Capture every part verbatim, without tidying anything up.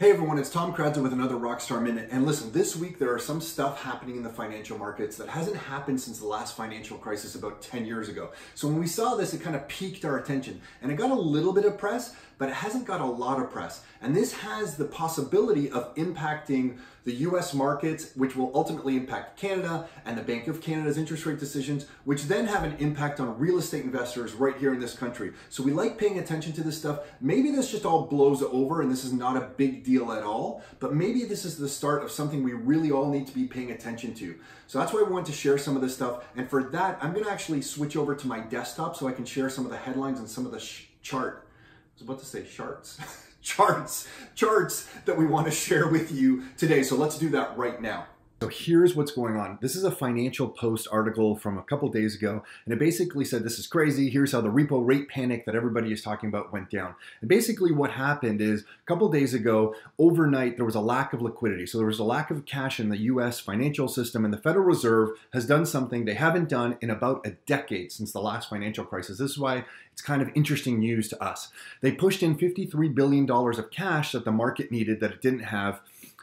Hey everyone, it's Tom Karadza with another Rockstar Minute. And listen, this week there are some stuff happening in the financial markets that hasn't happened since the last financial crisis about ten years ago. So when we saw this, it kind of piqued our attention. And it got a little bit of press, but it hasn't got a lot of press. And this has the possibility of impacting the U S markets, which will ultimately impact Canada and the Bank of Canada's interest rate decisions, which then have an impact on real estate investors right here in this country. So we like paying attention to this stuff. Maybe this just all blows over and this is not a big deal deal at all, but maybe this is the start of something we really all need to be paying attention to. So that's why I want to share some of this stuff. And for that, I'm going to actually switch over to my desktop so I can share some of the headlines and some of the sh chart. I was about to say charts, charts, charts that we want to share with you today. So let's do that right now. So here's what's going on. This is a Financial Post article from a couple days ago, and it basically said, this is crazy. Here's how the repo rate panic that everybody is talking about went down. And basically what happened is a couple days ago, overnight, there was a lack of liquidity. So there was a lack of cash in the U S financial system, and the Federal Reserve has done something they haven't done in about a decade since the last financial crisis. This is why it's kind of interesting news to us. They pushed in fifty-three billion dollars of cash that the market needed that it didn't have,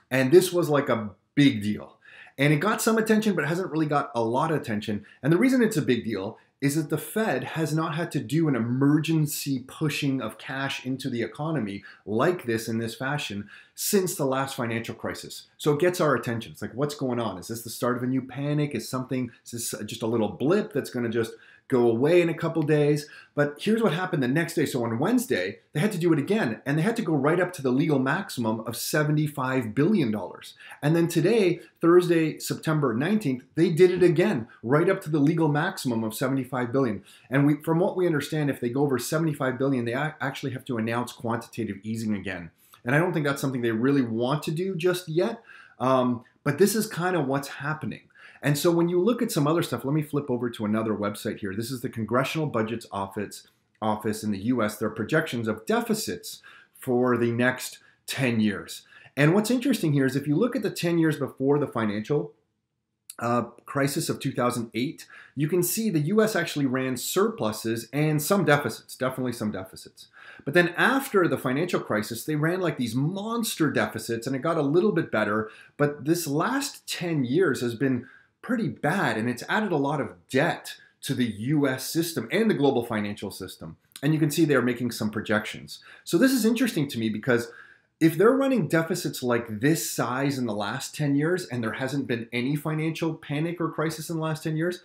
and this was like a big deal. And it got some attention, but it hasn't really got a lot of attention. And the reason it's a big deal is that the Fed has not had to do an emergency pushing of cash into the economy like this in this fashion since the last financial crisis. So it gets our attention. It's like, what's going on? Is this the start of a new panic? Is something, is this just a little blip that's going to just go away in a couple days? But here's what happened the next day. So on Wednesday, they had to do it again, and they had to go right up to the legal maximum of seventy-five billion dollars. And then today, Thursday, September nineteenth, they did it again, right up to the legal maximum of seventy-five billion dollars. And we, from what we understand, if they go over seventy-five billion dollars, they actually have to announce quantitative easing again. And I don't think that's something they really want to do just yet, um, but this is kind of what's happening. And so when you look at some other stuff, let me flip over to another website here. This is the Congressional Budgets Office, office in the U S, their projections of deficits for the next ten years. And what's interesting here is if you look at the ten years before the financial uh, crisis of two thousand eight, you can see the U S actually ran surpluses and some deficits, definitely some deficits. But then after the financial crisis, they ran like these monster deficits, and it got a little bit better. But this last ten years has been pretty bad, and it's added a lot of debt to the U S system and the global financial system. And you can see they're making some projections. So this is interesting to me because if they're running deficits like this size in the last ten years and there hasn't been any financial panic or crisis in the last ten years,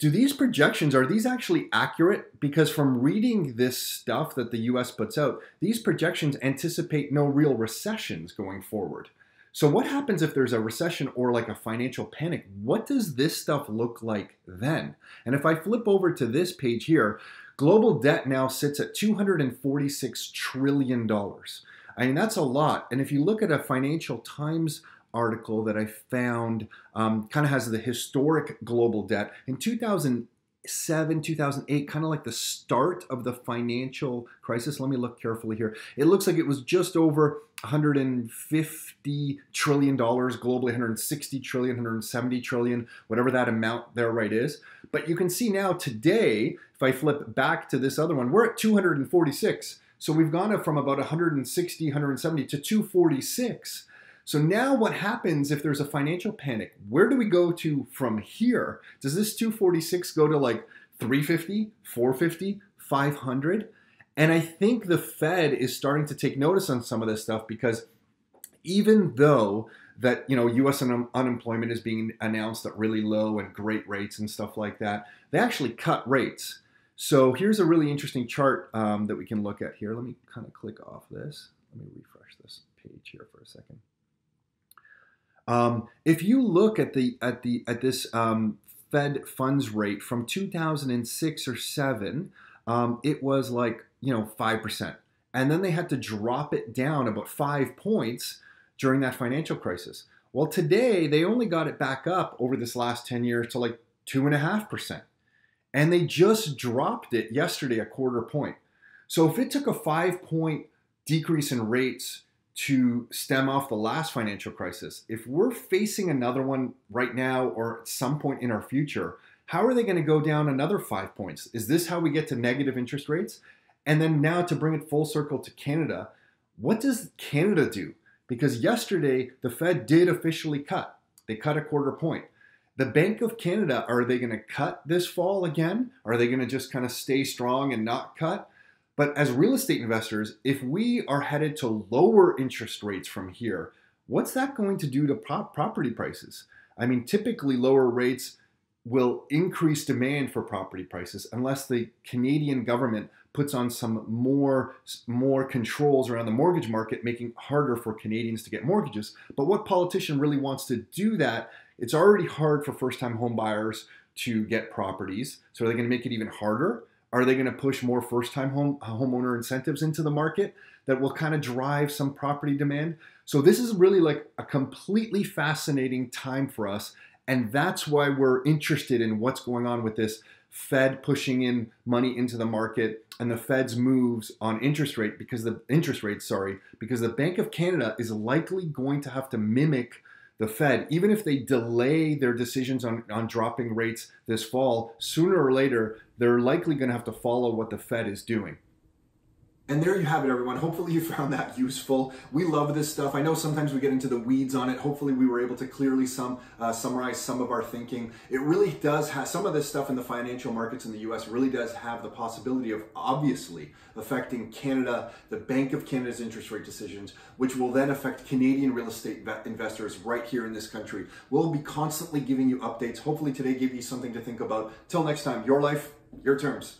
do these projections, are these actually accurate? Because from reading this stuff that the U S puts out, these projections anticipate no real recessions going forward. So what happens if there's a recession or like a financial panic? What does this stuff look like then? And if I flip over to this page here, global debt now sits at two hundred forty-six trillion dollars. I mean, that's a lot. And if you look at a Financial Times article that I found, um, kind of has the historic global debt. In two thousand seven, two thousand eight, kind of like the start of the financial crisis. Let me look carefully here. It looks like it was just over one hundred fifty trillion dollars globally, one hundred sixty trillion dollars, one hundred seventy trillion dollars, whatever that amount there right is. But you can see now today, if I flip back to this other one, we're at two hundred forty-six. So we've gone from about one hundred sixty, one hundred seventy to two hundred forty-six. So now what happens if there's a financial panic? Where do we go to from here? Does this two hundred forty-six go to like three hundred fifty, four hundred fifty, five hundred? And I think the Fed is starting to take notice on some of this stuff because even though that, you know, U S un unemployment is being announced at really low and great rates and stuff like that, they actually cut rates. So here's a really interesting chart um, that we can look at here. Let me kind of click off this. Let me refresh this page here for a second. Um, if you look at the at the at this um, Fed funds rate from two thousand six or seven, um, it was like, you know, five percent, and then they had to drop it down about five points during that financial crisis. Well, today they only got it back up over this last ten years to like two and a half percent, and they just dropped it yesterday a quarter point. So if it took a five point decrease in rates to stem off the last financial crisis, if we're facing another one right now or at some point in our future, how are they going to go down another five points? Is this how we get to negative interest rates? And then now to bring it full circle to Canada, what does Canada do? because yesterday the Fed did officially cut. They cut a quarter point. The Bank of Canada, are they going to cut this fall again? Are they going to just kind of stay strong and not cut? But as real estate investors, if we are headed to lower interest rates from here, what's that going to do to prop property prices? I mean, typically lower rates will increase demand for property prices unless the Canadian government puts on some more, more controls around the mortgage market, making it harder for Canadians to get mortgages. But what politician really wants to do that? It's already hard for first-time home buyers to get properties. So are they going to make it even harder? Are they going to push more first-time home, homeowner incentives into the market that will kind of drive some property demand? So this is really like a completely fascinating time for us. And that's why we're interested in what's going on with this Fed pushing in money into the market and the Fed's moves on interest rate because the interest rates, sorry, because the Bank of Canada is likely going to have to mimic the Fed, even if they delay their decisions on, on dropping rates this fall, sooner or later, they're likely going to have to follow what the Fed is doing. And there you have it, everyone. Hopefully you found that useful. We love this stuff. I know sometimes we get into the weeds on it. Hopefully we were able to clearly some, uh, summarize some of our thinking. It really does have, some of this stuff in the financial markets in the U S really does have the possibility of obviously affecting Canada, the Bank of Canada's interest rate decisions, which will then affect Canadian real estate investors right here in this country. We'll be constantly giving you updates. Hopefully today gave you something to think about. Till next time, your life, your terms.